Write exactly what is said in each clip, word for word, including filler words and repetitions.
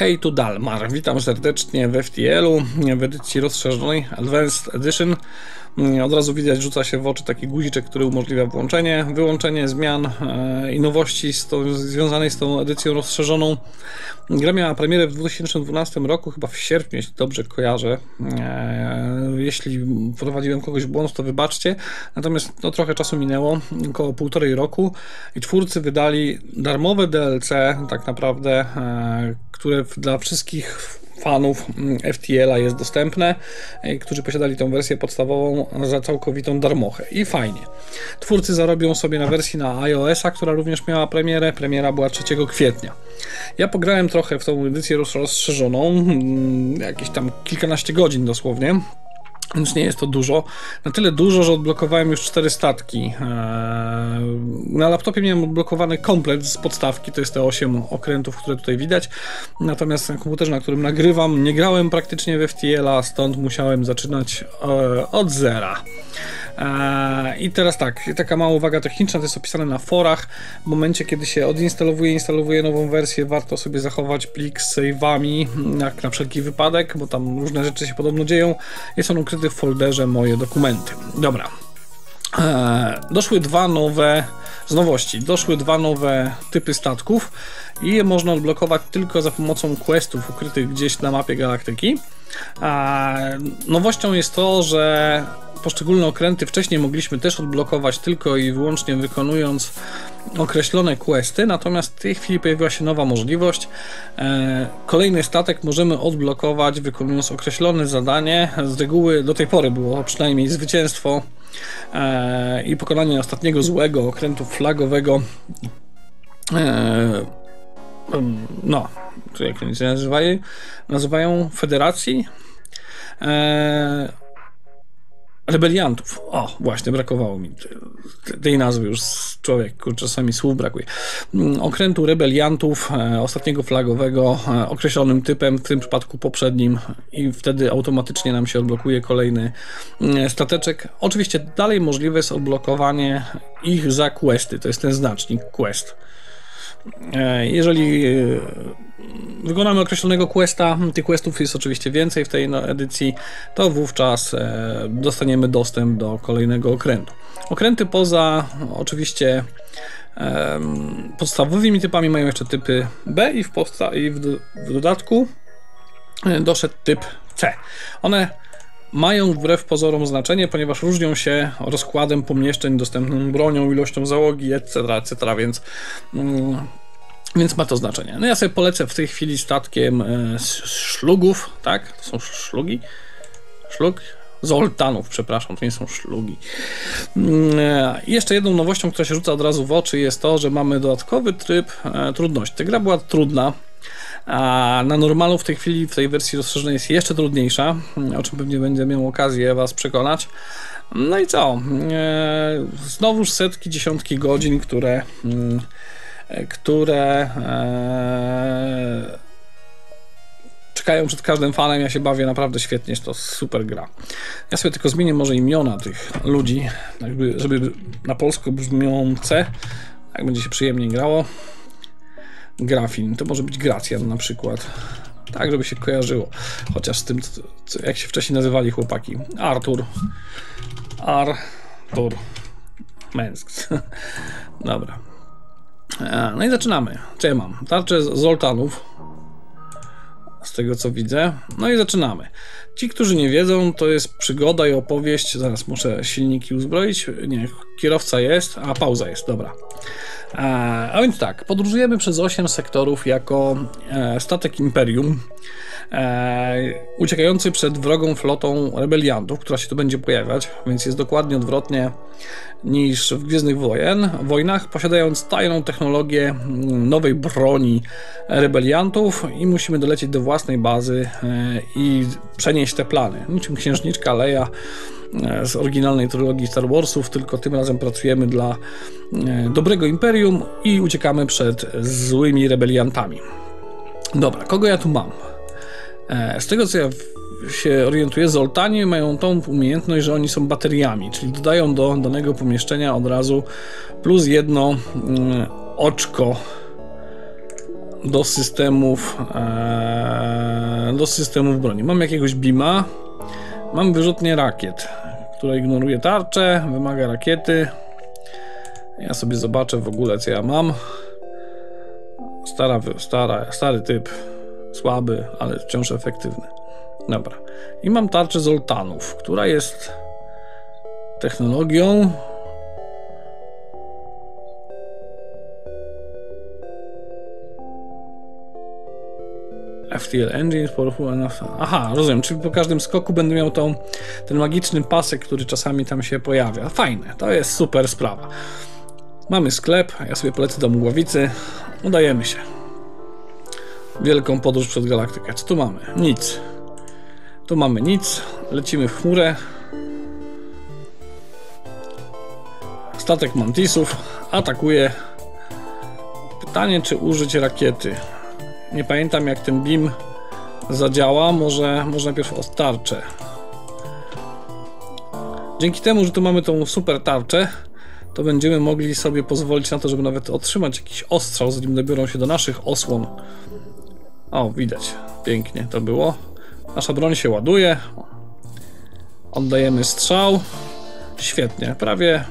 Hej, tu Dalmar. Witam serdecznie w F T L-u, w edycji rozszerzonej Advanced Edition. Od razu widać, rzuca się w oczy taki guziczek, który umożliwia włączenie, wyłączenie zmian i nowości z to, związanej z tą edycją rozszerzoną. Gra miała premierę w dwa tysiące dwunastym roku, chyba w sierpniu, jeśli dobrze kojarzę. Jeśli prowadziłem kogoś w błąd, to wybaczcie. Natomiast no, trochę czasu minęło, około półtorej roku, i twórcy wydali darmowe D L C, tak naprawdę, które dla wszystkich fanów F T L-a jest dostępne, którzy posiadali tą wersję podstawową za całkowitą darmochę. I fajnie. Twórcy zarobią sobie na wersji na iOS-a, która również miała premierę. Premiera była trzeciego kwietnia. Ja pograłem trochę w tą edycję rozszerzoną, jakieś tam kilkanaście godzin dosłownie. Więc nie jest to dużo. Na tyle dużo, że odblokowałem już cztery statki. Na laptopie miałem odblokowany komplet z podstawki, to jest te osiem okrętów, które tutaj widać. Natomiast na komputerze, na którym nagrywam, nie grałem praktycznie w F T L-a, stąd musiałem zaczynać od zera. I teraz tak, taka mała uwaga techniczna, to jest opisane na forach. W momencie, kiedy się odinstalowuje, instaluje nową wersję, warto sobie zachować plik z save'ami, jak na wszelki wypadek, bo tam różne rzeczy się podobno dzieją. Jest on ukryty w folderze moje dokumenty. Dobra. Doszły dwa nowe z nowości. Doszły dwa nowe typy statków i je można odblokować tylko za pomocą questów ukrytych gdzieś na mapie galaktyki. Nowością jest to, że poszczególne okręty wcześniej mogliśmy też odblokować tylko i wyłącznie wykonując określone questy, natomiast w tej chwili pojawiła się nowa możliwość. Kolejny statek możemy odblokować wykonując określone zadanie. Z reguły do tej pory było przynajmniej zwycięstwo i pokonanie ostatniego złego okrętu flagowego. No, jak oni się nazywają? Nazywają Federacji Rebeliantów. O, właśnie, brakowało mi tej nazwy już, człowiek, czasami słów brakuje. Okrętu rebeliantów, ostatniego flagowego, określonym typem, w tym przypadku poprzednim, i wtedy automatycznie nam się odblokuje kolejny stateczek. Oczywiście dalej możliwe jest odblokowanie ich za questy, to jest ten znacznik quest. Jeżeli wykonamy określonego questa, tych questów jest oczywiście więcej w tej edycji, to wówczas dostaniemy dostęp do kolejnego okrętu. Okręty poza oczywiście podstawowymi typami mają jeszcze typy B i w, podsta i w, w dodatku doszedł typ C. One mają wbrew pozorom znaczenie, ponieważ różnią się rozkładem pomieszczeń, dostępną bronią, ilością załogi, et cetera, et cetera, więc, mm, więc ma to znaczenie. No ja sobie polecę w tej chwili statkiem e, szlugów, tak? To są szlugi? Szlug? Zoltanów, przepraszam, to nie są szlugi. E, jeszcze jedną nowością, która się rzuca od razu w oczy, jest to, że mamy dodatkowy tryb e, trudności. Ta gra była trudna, a na normalu w tej chwili, w tej wersji rozszerzonej jest jeszcze trudniejsza, o czym pewnie będę miał okazję was przekonać. No i co? Znowuż setki, dziesiątki godzin, które które czekają przed każdym fanem. Ja się bawię naprawdę świetnie, to super gra. Ja sobie tylko zmienię może imiona tych ludzi, jakby, żeby na polsku brzmiące, jak będzie się przyjemniej grało. Grafin, to może być Gracjan na przykład, tak żeby się kojarzyło, chociaż z tym, co, co, jak się wcześniej nazywali chłopaki. Artur, Artur, męsk. Dobra, no i zaczynamy. Co ja mam? Tarczę Zoltanów, z tego co widzę, no i zaczynamy. Ci, którzy nie wiedzą, to jest przygoda i opowieść, zaraz muszę silniki uzbroić, nie, kierowca jest, a pauza jest, dobra. A więc tak, podróżujemy przez osiem sektorów jako statek Imperium uciekający przed wrogą flotą rebeliantów, która się tu będzie pojawiać, więc jest dokładnie odwrotnie niż w Gwiezdnych Wojen, Wojnach, posiadając tajną technologię nowej broni rebeliantów i musimy dolecieć do własnej bazy i przenieść te plany. Niczym księżniczka Leia z oryginalnej trylogii Star Warsów, tylko tym razem pracujemy dla dobrego imperium i uciekamy przed złymi rebeliantami. Dobra, kogo ja tu mam? Z tego co ja się orientuję, Zoltanie mają tą umiejętność, że oni są bateriami, czyli dodają do danego pomieszczenia od razu plus jedno oczko do systemów e, do systemów broni. Mam jakiegoś beama, mam wyrzutnię rakiet, która ignoruje tarczę, wymaga rakiety. Ja sobie zobaczę w ogóle, co ja mam. Stara, stara, stary typ, słaby, ale wciąż efektywny. Dobra. I mam tarczę Zoltanów, która jest technologią. F T L engine is powerful enough. Aha, rozumiem, czyli po każdym skoku będę miał tą, ten magiczny pasek, który czasami tam się pojawia. Fajne, to jest super sprawa. Mamy sklep, ja sobie polecę do Mgławicy. Udajemy się. Wielką podróż przez galaktykę. Co tu mamy? Nic. Tu mamy nic. Lecimy w chmurę. Statek Mantisów atakuje. Pytanie, czy użyć rakiety. Nie pamiętam, jak ten beam zadziała. Może, może najpierw o tarczę. Dzięki temu, że tu mamy tą super tarczę, to będziemy mogli sobie pozwolić na to, żeby nawet otrzymać jakiś ostrzał, zanim dobiorą się do naszych osłon. O, widać. Pięknie to było. Nasza broń się ładuje. Oddajemy strzał. Świetnie. Prawie...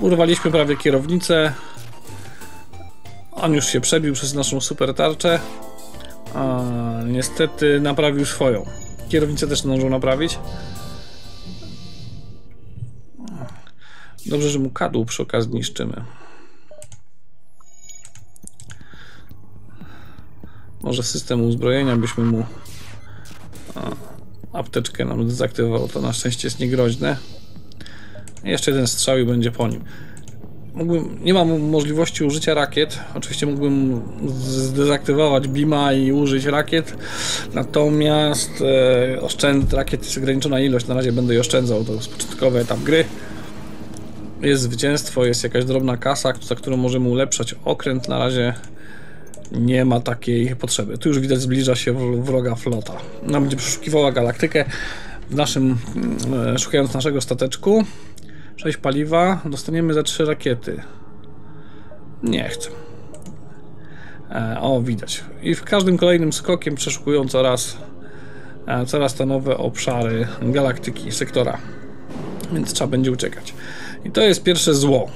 Urwaliśmy prawie kierownicę. On już się przebił przez naszą super tarczę. A, niestety naprawił swoją. Kierownicę też zdążył naprawić. Dobrze, że mu kadłub przy okazji niszczymy. Może system uzbrojenia byśmy mu... A, apteczkę nam dezaktywował, to na szczęście jest niegroźne. Jeszcze jeden strzał i będzie po nim. Mógłbym, nie mam możliwości użycia rakiet. Oczywiście mógłbym zdezaktywować beama i użyć rakiet. Natomiast e, oszczęd rakiet jest ograniczona ilość. Na razie będę je oszczędzał. To jest początkowy etap gry. Jest zwycięstwo, jest jakaś drobna kasa, za którą możemy ulepszać okręt. Na razie nie ma takiej potrzeby. Tu już widać, zbliża się wroga flota. Ona będzie przeszukiwała galaktykę w naszym, e, szukając naszego stateczku. sześć paliwa, dostaniemy za trzy rakiety. Nie chcę. E, o, widać. I w każdym kolejnym skokiem przeszukują coraz, e, coraz to nowe obszary galaktyki, sektora. Więc trzeba będzie uciekać. I to jest pierwsze zło.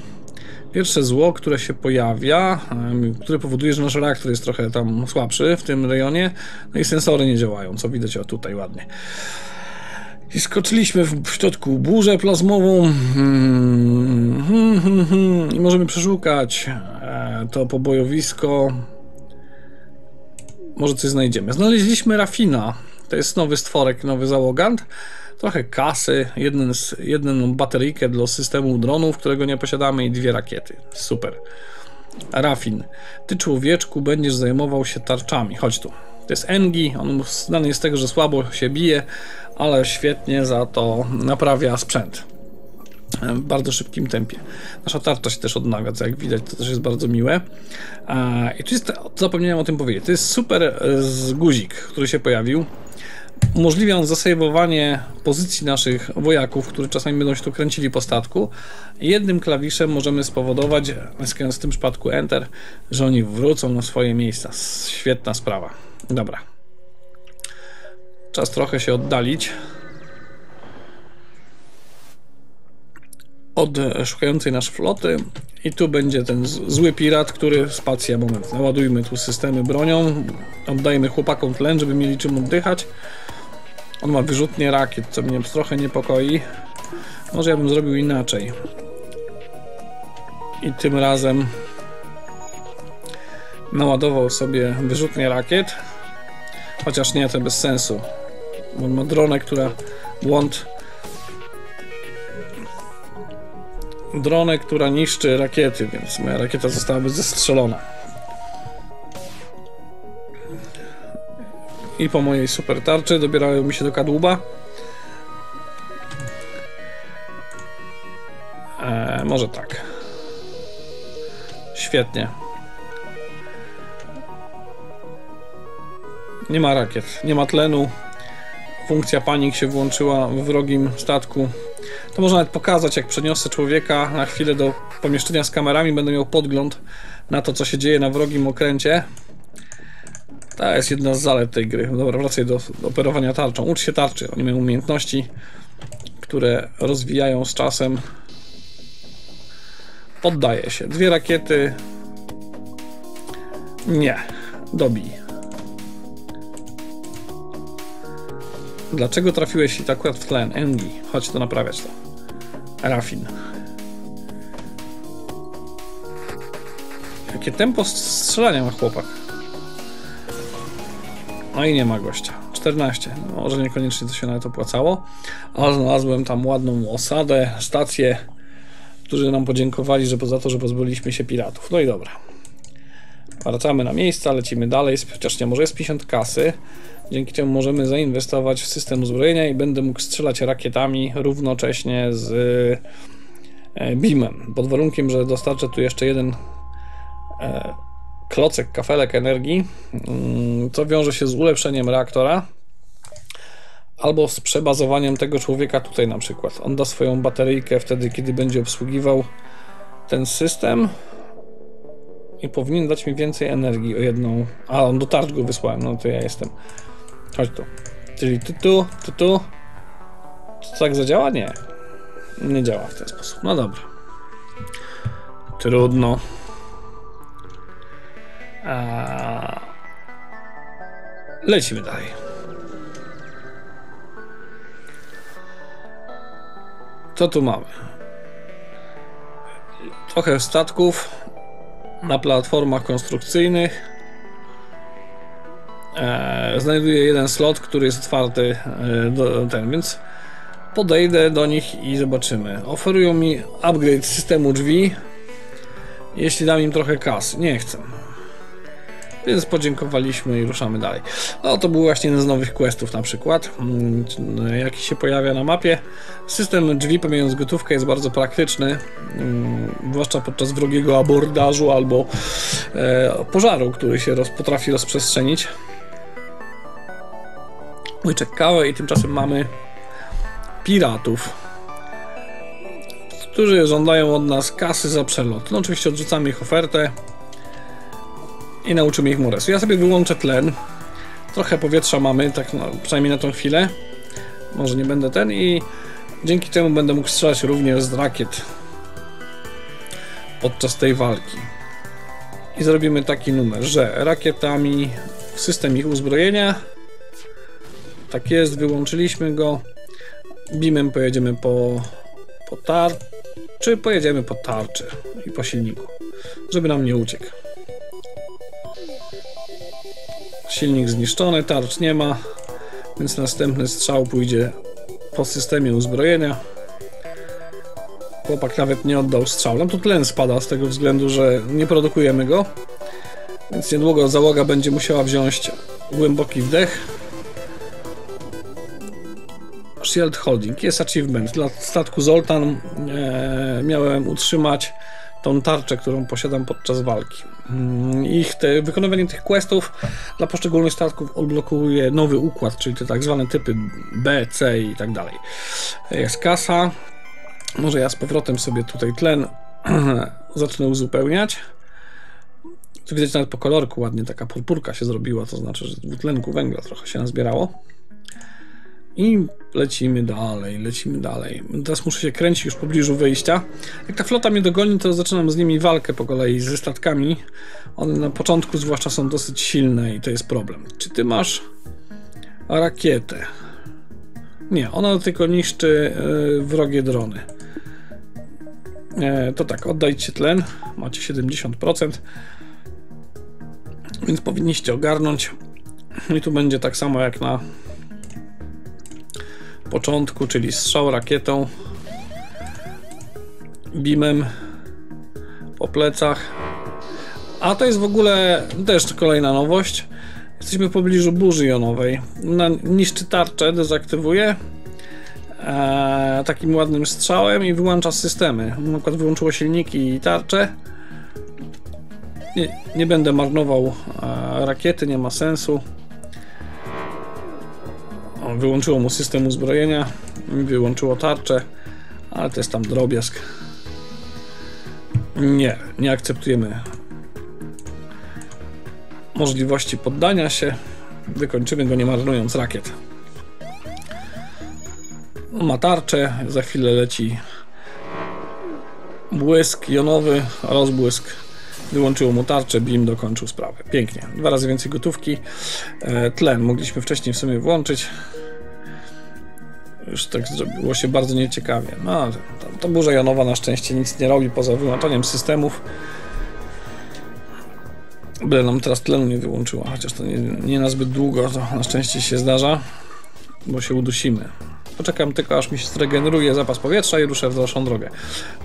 Pierwsze zło, które się pojawia, e, które powoduje, że nasz reaktor jest trochę tam słabszy w tym rejonie. No i sensory nie działają, co widać o tutaj ładnie. I skoczyliśmy w środku burzę plazmową hmm, hmm, hmm, hmm. i możemy przeszukać e, to pobojowisko. Może coś znajdziemy. Znaleźliśmy Rafina. To jest nowy stworek, nowy załogant. Trochę kasy, jeden, jedną bateryjkę dla systemu dronów, którego nie posiadamy, i dwie rakiety. Super. Rafin, ty, człowieczku, będziesz zajmował się tarczami. Chodź tu. To jest Engi, on znany jest z tego, że słabo się bije, ale świetnie za to naprawia sprzęt w bardzo szybkim tempie. Nasza tarcza się też odnawia, co jak widać, to też jest bardzo miłe. I tu jest, zapomniałem o tym powiedzieć, to jest super guzik, który się pojawił. Umożliwia on zasejwowanie pozycji naszych wojaków, którzy czasami będą się tu kręcili po statku. Jednym klawiszem możemy spowodować, w tym przypadku Enter, że oni wrócą na swoje miejsca. Świetna sprawa. Dobra. Czas trochę się oddalić od szukającej nas floty. I tu będzie ten zły pirat, który... Spacja, moment. Naładujmy tu systemy bronią. Oddajmy chłopakom tlen, żeby mieli czym oddychać. On ma wyrzutnie rakiet, co mnie trochę niepokoi. Może ja bym zrobił inaczej. I tym razem naładował sobie wyrzutnie rakiet. Chociaż nie, to bez sensu. On ma dronę, która... Błąd. Dronę, która niszczy rakiety, więc moja rakieta zostałaby zestrzelona. I po mojej super tarczy dobierają mi się do kadłuba. Eee, może tak. Świetnie. Nie ma rakiet, nie ma tlenu. Funkcja panik się włączyła w wrogim statku. To można nawet pokazać, jak przeniosę człowieka na chwilę do pomieszczenia z kamerami, będę miał podgląd na to, co się dzieje na wrogim okręcie. To jest jedna z zalet tej gry. Dobra, wracaj do, do operowania tarczą. Ucz się tarczy. Oni mają umiejętności, które rozwijają z czasem. Poddaje się. Dwie rakiety. Nie. Dobij. Dlaczego trafiłeś i tak akurat w tlen? Engi. Chodź to naprawiać to. Rafin. Jakie tempo strzelania ma chłopak. No i nie ma gościa. czternaście. No, może niekoniecznie to się nawet opłacało. Ale znalazłem tam ładną osadę, stację, którzy nam podziękowali że za to, że pozbyliśmy się piratów. No i dobra. Wracamy na miejsca, lecimy dalej. Chociaż nie, może jest pięćdziesiąt kasy. Dzięki temu możemy zainwestować w system uzbrojenia i będę mógł strzelać rakietami równocześnie z beamem. Pod warunkiem, że dostarczę tu jeszcze jeden klocek, kafelek energii, co wiąże się z ulepszeniem reaktora albo z przebazowaniem tego człowieka tutaj na przykład. On da swoją bateryjkę wtedy, kiedy będzie obsługiwał ten system i powinien dać mi więcej energii o jedną... A, on do tarcz go wysłałem, no to ja jestem. Chodź tu. Czyli tu, tu, tu, tu. To tak zadziała? Nie. Nie działa w ten sposób. No dobra. Trudno. A... Lecimy dalej. Co tu mamy? Trochę statków na platformach konstrukcyjnych. Eee, znajduję jeden slot, który jest otwarty, e, do, ten, więc podejdę do nich i zobaczymy. Oferują mi upgrade systemu drzwi, jeśli dam im trochę kasy. Nie chcę. Więc podziękowaliśmy i ruszamy dalej. No to był właśnie jeden z nowych questów na przykład, jaki się pojawia na mapie. System drzwi pomijając gotówkę jest bardzo praktyczny, zwłaszcza podczas wrogiego abordażu albo e, pożaru, który się roz, potrafi rozprzestrzenić. Łyczek kawy i tymczasem mamy piratów, którzy żądają od nas kasy za przelot. No oczywiście odrzucamy ich ofertę i nauczymy ich muresu. Ja sobie wyłączę tlen. Trochę powietrza mamy, tak no, przynajmniej na tą chwilę. Może nie będę ten i dzięki temu będę mógł strzelać również z rakiet podczas tej walki. I zrobimy taki numer, że rakietami w system ich uzbrojenia. Tak jest, wyłączyliśmy go. Beamem pojedziemy po, po tarczy, pojedziemy po tarczy i po silniku, żeby nam nie uciekł. Silnik zniszczony, tarcz nie ma, więc następny strzał pójdzie po systemie uzbrojenia. Chłopak nawet nie oddał strzału. Nam tu tlen spada z tego względu, że nie produkujemy go, więc niedługo załoga będzie musiała wziąć głęboki wdech. Shield Holding, jest achievement. Dla statku Zoltan e, miałem utrzymać tą tarczę, którą posiadam podczas walki. Ich te, wykonywanie tych questów dla poszczególnych statków odblokuje nowy układ, czyli te tak zwane typy B, C i tak dalej. Jest kasa. Może ja z powrotem sobie tutaj tlen zacznę uzupełniać. Tu widać nawet po kolorku ładnie taka purpurka się zrobiła, to znaczy, że dwutlenku węgla trochę się nazbierało. I lecimy dalej, lecimy dalej. Teraz muszę się kręcić już w pobliżu wyjścia. Jak ta flota mnie dogoni, to zaczynam z nimi walkę po kolei ze statkami. One na początku zwłaszcza są dosyć silne i to jest problem. Czy ty masz rakietę? Nie, ona tylko niszczy yy, wrogie drony. Yy, to tak, oddajcie tlen, macie siedemdziesiąt procent. Więc powinniście ogarnąć. I tu będzie tak samo jak na początku, czyli strzał rakietą, beamem po plecach. A to jest w ogóle też kolejna nowość. Jesteśmy w pobliżu burzy jonowej. Na niszczy tarczę, dezaktywuje e, takim ładnym strzałem i wyłącza systemy. Na przykład wyłączyło silniki i tarczę. Nie, nie będę marnował e, rakiety, nie ma sensu. Wyłączyło mu system uzbrojenia, wyłączyło tarczę, ale to jest tam drobiazg. Nie, nie akceptujemy możliwości poddania się. Wykończymy go nie marnując rakiet. Ma tarczę, za chwilę leci błysk jonowy, rozbłysk. Wyłączyło mu tarczę, bim, dokończył sprawę. Pięknie. Dwa razy więcej gotówki. Tlen mogliśmy wcześniej w sumie włączyć. Już tak zrobiło się bardzo nieciekawie. No, ale ta burza jonowa na szczęście nic nie robi poza wyłączaniem systemów. Byle nam teraz tlenu nie wyłączyła, chociaż to nie, nie na zbyt długo, to na szczęście się zdarza, bo się udusimy. Poczekam tylko, aż mi się zregeneruje zapas powietrza i ruszę w dalszą drogę.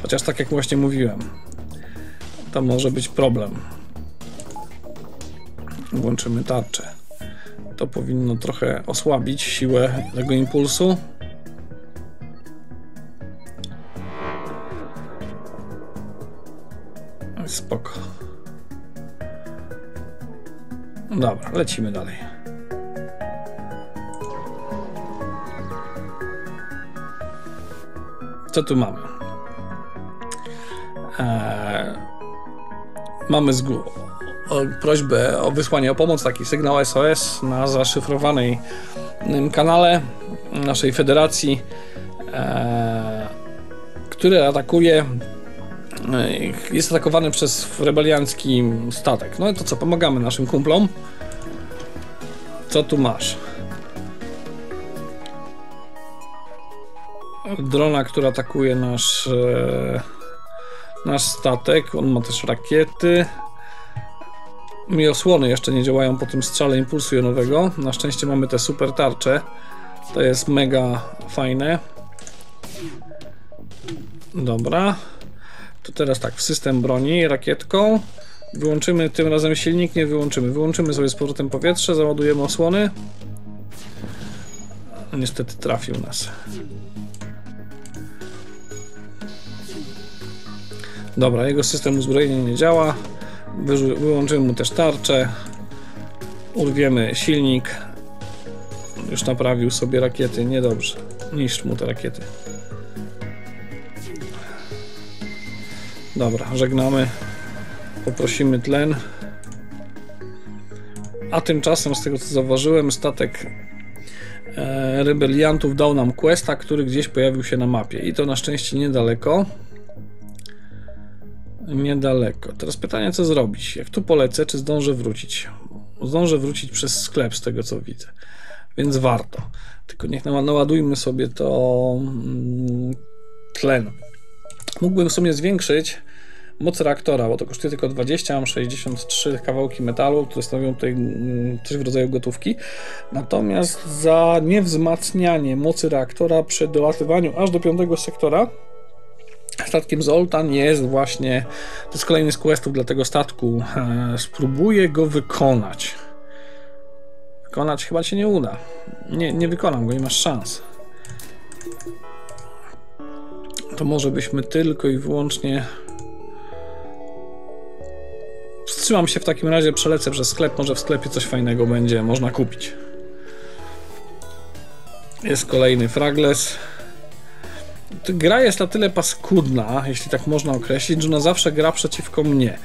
Chociaż tak jak właśnie mówiłem, to może być problem. Włączymy tarczę. To powinno trochę osłabić siłę tego impulsu. Spoko. Dobra, lecimy dalej. Co tu mamy? Eee, mamy z prośbę o wysłanie o pomoc, taki sygnał S O S na zaszyfrowanej kanale naszej federacji, eee, który atakuje, jest atakowany przez rebeliancki statek. No i to co, pomagamy naszym kumplom. Co tu masz? Drona, która atakuje nasz e, nasz statek. On ma też rakiety. Mi osłony jeszcze nie działają po tym strzale impulsu jonowego. Na szczęście mamy te super tarcze. To jest mega fajne. Dobra. To teraz tak, w system broni rakietką. Wyłączymy tym razem silnik, nie wyłączymy. Wyłączymy sobie z powrotem powietrze, załadujemy osłony. Niestety trafił nas. Dobra, jego system uzbrojenia nie działa. Wyłączymy mu też tarczę. Urwiemy silnik. Już naprawił sobie rakiety, niedobrze. Niszcz mu te rakiety. Dobra, żegnamy. Poprosimy tlen. A tymczasem, z tego co zauważyłem, statek e, rebeliantów dał nam questa, który gdzieś pojawił się na mapie. I to na szczęście niedaleko. Niedaleko. Teraz pytanie, co zrobić? Jak tu polecę, czy zdążę wrócić? Zdążę wrócić przez sklep, z tego co widzę. Więc warto. Tylko niech naładujmy sobie to mm, tlen. Mógłbym w sumie zwiększyć moc reaktora, bo to kosztuje tylko dwadzieścia, mam sześćdziesiąt trzy kawałki metalu, które stanowią tutaj coś w rodzaju gotówki. Natomiast za niewzmacnianie mocy reaktora przy dolatywaniu aż do piątego sektora statkiem Zoltan jest właśnie, to jest kolejny z questów dla tego statku. Eee, spróbuję go wykonać. Wykonać chyba się nie uda. Nie, nie wykonam go, nie masz szans. To może byśmy tylko i wyłącznie... Wstrzymam się w takim razie, przelecę przez sklep, może w sklepie coś fajnego będzie można kupić. Jest kolejny fragles. Gra jest na tyle paskudna, jeśli tak można określić, że ona zawsze gra przeciwko mnie.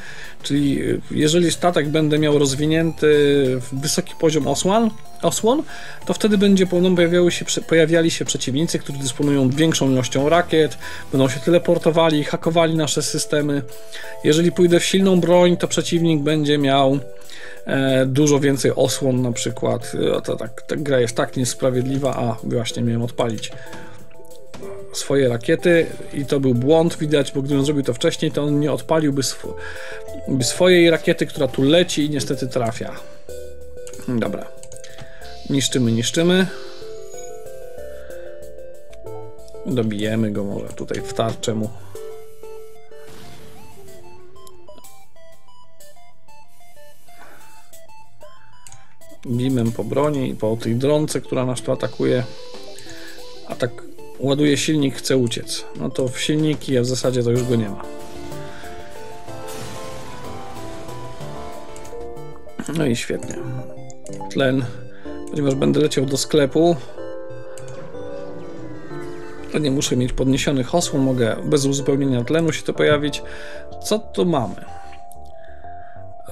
Czyli jeżeli statek będę miał rozwinięty wysoki poziom osłon, osłon to wtedy będzie, będą pojawiały się, pojawiali się przeciwnicy, którzy dysponują większą ilością rakiet, będą się teleportowali, hakowali nasze systemy. Jeżeli pójdę w silną broń, to przeciwnik będzie miał e, dużo więcej osłon na przykład. E, to, tak, ta gra jest tak niesprawiedliwa, a właśnie miałem odpalić swoje rakiety i to był błąd, widać, bo gdybym zrobił to wcześniej, to on nie odpaliłby sw swojej rakiety, która tu leci i niestety trafia. Dobra. Niszczymy, niszczymy. Dobijemy go może tutaj w tarczę mu. Bimem po broni i po tej dronce, która nas tu atakuje. Atak Ładuje silnik, chce uciec. No to w silniki, a w zasadzie to już go nie ma. No i świetnie. Tlen. Ponieważ będę leciał do sklepu, to nie muszę mieć podniesionych osłon, mogę bez uzupełnienia tlenu się to pojawić. Co tu mamy?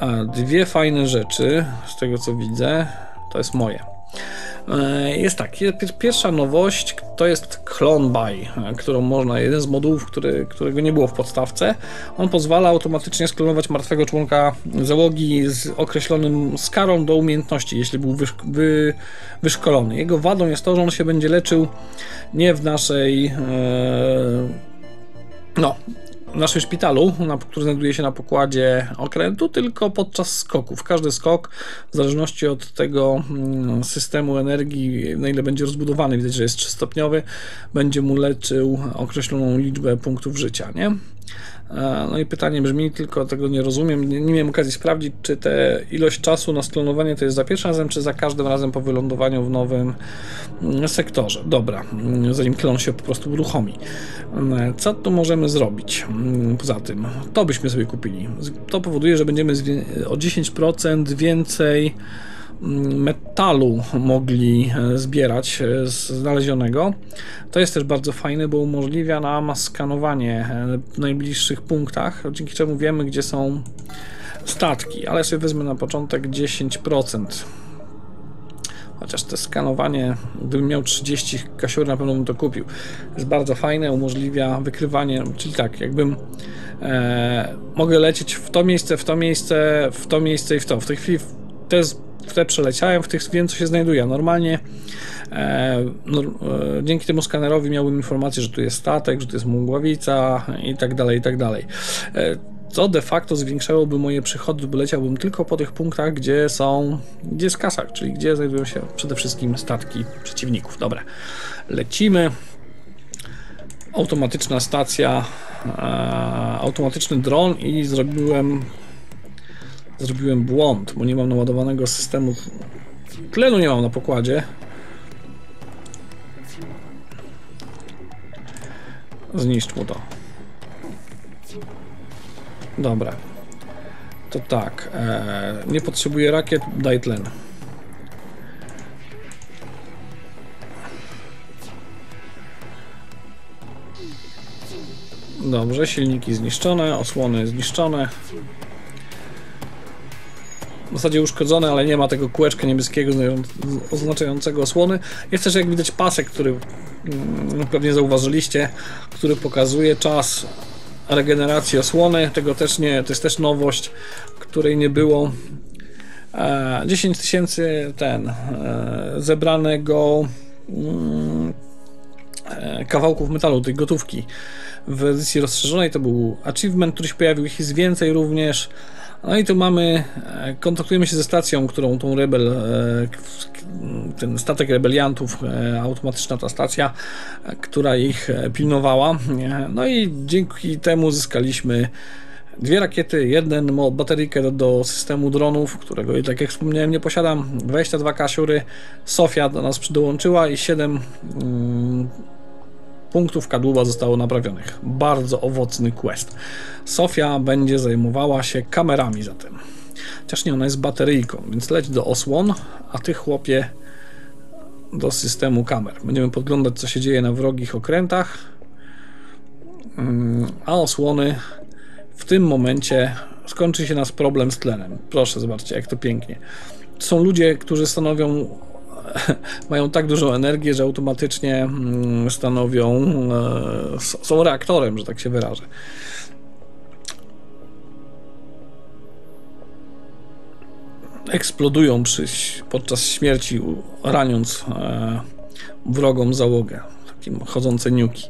A dwie fajne rzeczy, z tego co widzę, to jest moje. Jest tak, pierwsza nowość to jest Clone Bay, którą można, jeden z modułów, który, którego nie było w podstawce. On pozwala automatycznie sklonować martwego członka załogi z określonym skarą do umiejętności, jeśli był wyszk wy wyszkolony. Jego wadą jest to, że on się będzie leczył nie w naszej yy, no, w naszym szpitalu, na, który znajduje się na pokładzie okrętu, tylko podczas skoków. Każdy skok, w zależności od tego systemu energii, na ile będzie rozbudowany, widać, że jest trzystopniowy, będzie mu leczył określoną liczbę punktów życia, nie? No i pytanie brzmi, tylko tego nie rozumiem, nie, nie miałem okazji sprawdzić, czy ta ilość czasu na sklonowanie to jest za pierwszym razem, czy za każdym razem po wylądowaniu w nowym sektorze. Dobra, zanim klon się po prostu uruchomi. Co tu możemy zrobić? Poza tym, to byśmy sobie kupili. To powoduje, że będziemy o dziesięć procent więcej metalu mogli zbierać z znalezionego. To jest też bardzo fajne, bo umożliwia nam skanowanie w najbliższych punktach, dzięki czemu wiemy, gdzie są statki, ale sobie wezmę na początek dziesięć procent. Chociaż to skanowanie, gdybym miał trzydzieści kasior, na pewno bym to kupił. Jest bardzo fajne, umożliwia wykrywanie, czyli tak, jakbym e, mogę lecieć w to miejsce, w to miejsce, w to miejsce i w to. W tej chwili to jest w te przeleciałem, w tych wiem, co się znajduje. Normalnie e, no, e, dzięki temu skanerowi miałbym informację, że tu jest statek, że tu jest mgławica i tak dalej, i tak dalej. E, co de facto zwiększałoby moje przychody, bo leciałbym tylko po tych punktach, gdzie są, gdzie jest kasa, czyli gdzie znajdują się przede wszystkim statki przeciwników. Dobra, lecimy. Automatyczna stacja, e, automatyczny dron i zrobiłem Zrobiłem błąd, bo nie mam naładowanego systemu. Tlenu nie mam na pokładzie. Zniszcz mu to. Dobra. To tak. Ee, nie potrzebuję rakiet, daj tlen. Dobrze, silniki zniszczone, osłony zniszczone. W zasadzie uszkodzone, ale nie ma tego kółeczka niebieskiego oznaczającego osłony. Jest też, jak widać, pasek, który mm, pewnie zauważyliście, który pokazuje czas regeneracji osłony. Tego też nie, to jest też nowość, której nie było. E, dziesięć tysięcy ten e, zebranego mm, e, kawałków metalu, tej gotówki. W edycji rozszerzonej to był achievement, który się pojawił, ich jest więcej również. No i tu mamy, kontaktujemy się ze stacją, którą tą rebel, ten statek rebeliantów, automatyczna ta stacja, która ich pilnowała. No i dzięki temu zyskaliśmy dwie rakiety, jedną bateryjkę do systemu dronów, którego, tak jak wspomniałem, nie posiadam, dwadzieścia dwa kasiury, Sofia do nas dołączyła i siedem mm, punktów kadłuba zostało naprawionych. Bardzo owocny quest. Sofia będzie zajmowała się kamerami zatem. Chociaż nie, ona jest bateryjką, więc leć do osłon, a ty, chłopie, do systemu kamer. Będziemy podglądać, co się dzieje na wrogich okrętach, a osłony w tym momencie skończy się nas problem z tlenem. Proszę, zobaczcie, jak to pięknie. Są ludzie, którzy stanowią mają tak dużą energię, że automatycznie stanowią, są reaktorem, że tak się wyrażę. Eksplodują przy, podczas śmierci, raniąc wrogą załogę. Takim chodzące niuki.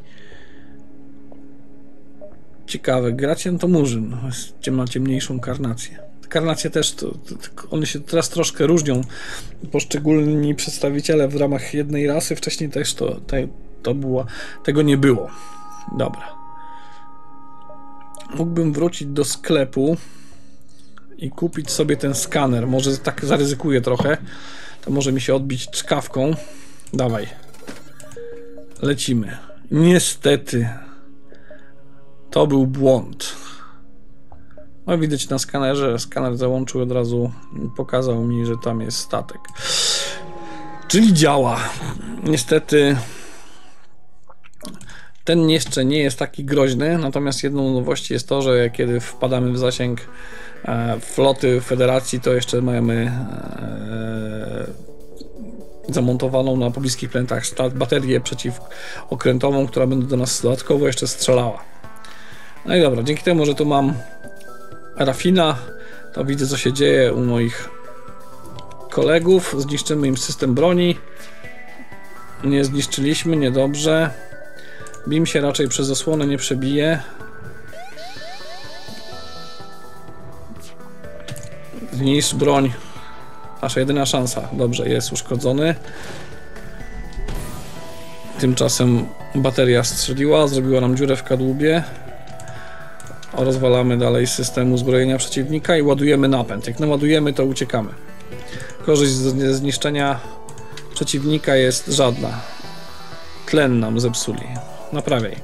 Ciekawe, gracie to murzyn, ma ciemniejszą karnację. Karnacje też, to, to, to one się teraz troszkę różnią, poszczególni przedstawiciele w ramach jednej rasy, wcześniej też to, to, to było, tego nie było. Dobra. Mógłbym wrócić do sklepu i kupić sobie ten skaner, może tak zaryzykuję trochę, to może mi się odbić czkawką. Dawaj. Lecimy. Niestety, to był błąd. No, widać na skanerze, skaner załączył od razu, pokazał mi, że tam jest statek. Czyli działa. Niestety Ten jeszcze nie jest taki groźny, natomiast jedną nowością jest to, że kiedy wpadamy w zasięg e, floty Federacji, to jeszcze mamy e, zamontowaną na pobliskich planetach baterię przeciwokrętową, która będzie do nas dodatkowo jeszcze strzelała. No i dobra, dzięki temu, że tu mam Rafina, to widzę, co się dzieje u moich kolegów. Zniszczymy im system broni. Nie zniszczyliśmy, niedobrze. Bim się raczej przez osłonę nie przebije. Zniszcz broń. Nasza jedyna szansa. Dobrze, jest uszkodzony. Tymczasem bateria strzeliła, zrobiła nam dziurę w kadłubie. Rozwalamy dalej system uzbrojenia przeciwnika i ładujemy napęd. Jak naładujemy, to uciekamy. Korzyść ze zniszczenia przeciwnika jest żadna. Tlen nam zepsuli. Naprawiaj.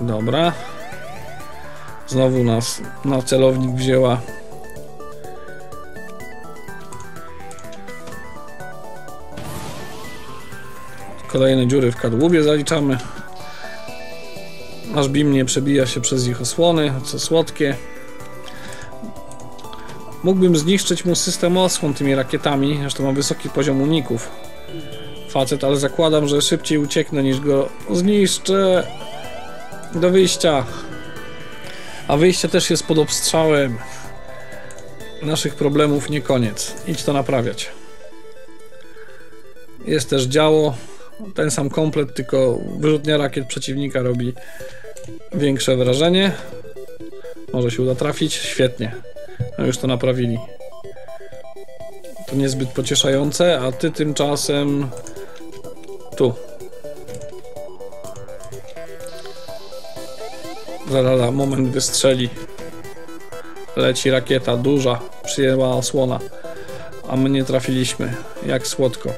Dobra. Znowu nas na celownik wzięła. Kolejne dziury w kadłubie zaliczamy. Nasz beam nie przebija się przez ich osłony, co słodkie. Mógłbym zniszczyć mu system osłon tymi rakietami, zresztą mam wysoki poziom uników. Facet, ale zakładam, że szybciej ucieknę, niż go zniszczę. Do wyjścia. A wyjście też jest pod obstrzałem. Naszych problemów nie koniec. Idź to naprawiać. Jest też działo. Ten sam komplet, tylko wyrzutnia rakiet przeciwnika robi większe wrażenie. Może się uda trafić. Świetnie. No już to naprawili. To niezbyt pocieszające, a ty tymczasem... Tu. Zaraz, moment wystrzeli. Leci rakieta, duża, przyjęła osłona. A my nie trafiliśmy. Jak słodko.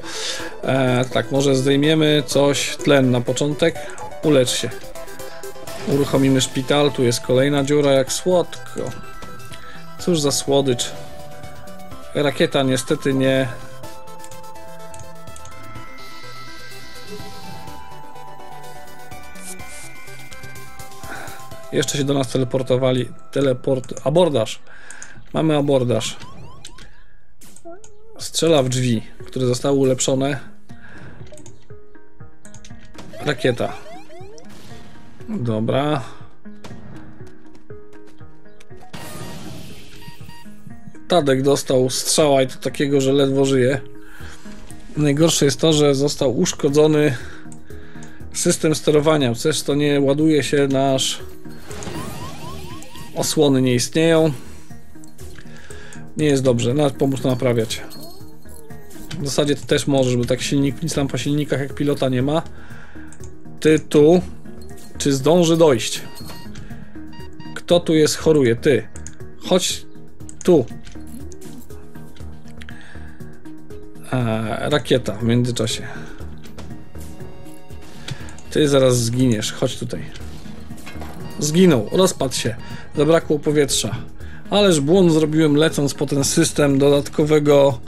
E, tak, może zdejmiemy coś. Tlen na początek. Ulecz się. Uruchomimy szpital. Tu jest kolejna dziura. Jak słodko. Cóż za słodycz. Rakieta niestety nie... Jeszcze się do nas teleportowali. Teleport... Abordaż. Mamy abordaż. Strzela w drzwi, które zostały ulepszone. Rakieta. Dobra. Tadek dostał strzała i to takiego, że ledwo żyje. Najgorsze jest to, że został uszkodzony system sterowania. Przecież to nie ładuje się nasz... Osłony nie istnieją. Nie jest dobrze. Nawet pomóż to naprawiać. W zasadzie ty też możesz, bo tak silnik, nic tam po silnikach jak pilota nie ma. Ty tu. Czy zdąży dojść? Kto tu jest choruje? Ty. Chodź tu. Eee, rakieta w międzyczasie. Ty zaraz zginiesz. Chodź tutaj. Zginął. Rozpadł się. Zabrakło powietrza. Ależ błąd zrobiłem, lecąc po ten system dodatkowego...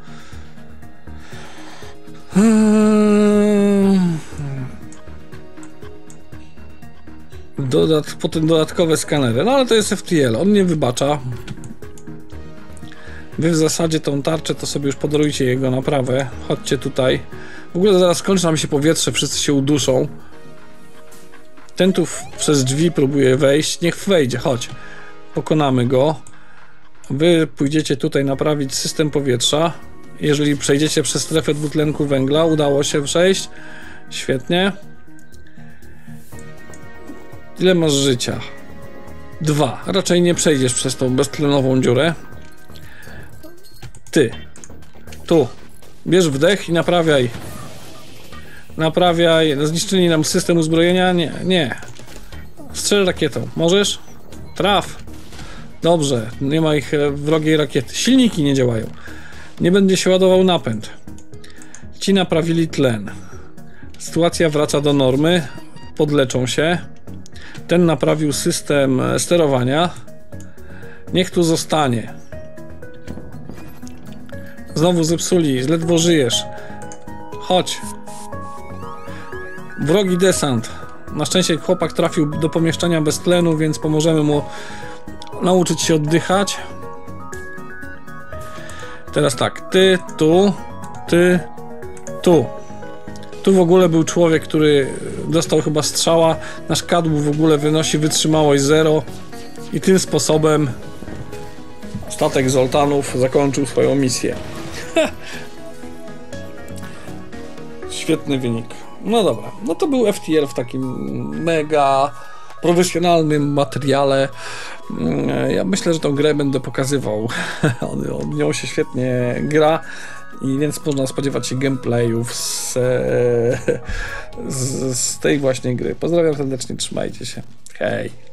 Dodat, potem dodatkowe skanery. No ale to jest F T L, on nie wybacza. Wy w zasadzie tą tarczę to sobie już podarujcie jego naprawę. Chodźcie tutaj. W ogóle zaraz kończy nam się powietrze, wszyscy się uduszą. Ten tu przez drzwi próbuje wejść. Niech wejdzie, chodź. Pokonamy go. Wy pójdziecie tutaj naprawić system powietrza. Jeżeli przejdziecie przez strefę dwutlenku węgla, udało się przejść. Świetnie. Ile masz życia? Dwa. Raczej nie przejdziesz przez tą beztlenową dziurę. Ty. Tu. Bierz wdech i naprawiaj. Naprawiaj. Zniszczyli nam system uzbrojenia? Nie. Nie. Strzel rakietą. Możesz? Traf. Dobrze. Nie ma ich wrogiej rakiety. Silniki nie działają. Nie będzie się ładował napęd. Ci naprawili tlen. Sytuacja wraca do normy. Podleczą się. Ten naprawił system sterowania. Niech tu zostanie. Znowu zepsuli. Ledwo żyjesz. Chodź. Wrogi desant. Na szczęście chłopak trafił do pomieszczenia bez tlenu, więc pomożemy mu nauczyć się oddychać. Teraz tak, ty, tu, ty, tu. Tu w ogóle był człowiek, który dostał chyba strzała. Nasz kadłub w ogóle wynosi wytrzymałość zero. I tym sposobem statek Zoltanów zakończył swoją misję. Świetny wynik. No dobra, no to był F T L w takim mega profesjonalnym materiale. Ja myślę, że tą grę będę pokazywał. Od nią się świetnie gra i więc można spodziewać się gameplayów z, z, z tej właśnie gry. Pozdrawiam serdecznie, trzymajcie się. Hej!